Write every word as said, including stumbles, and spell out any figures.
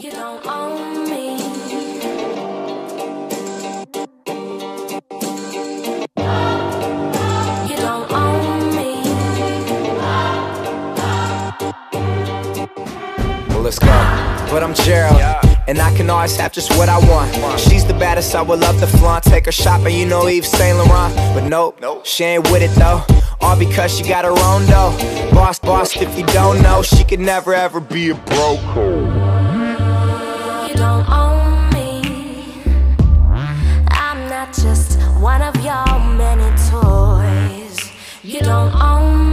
You don't own me. You don't own me. Well, let's go. But I'm Gerald, and I can always have just what I want. She's the baddest, I would love to flaunt. Take her shopping, you know, Yves Saint Laurent. But nope, she ain't with it though. All because she got her own dough. Boss, boss, if you don't know, she could never ever be a broke. You don't own me. I'm not just one of your many toys. You don't own me.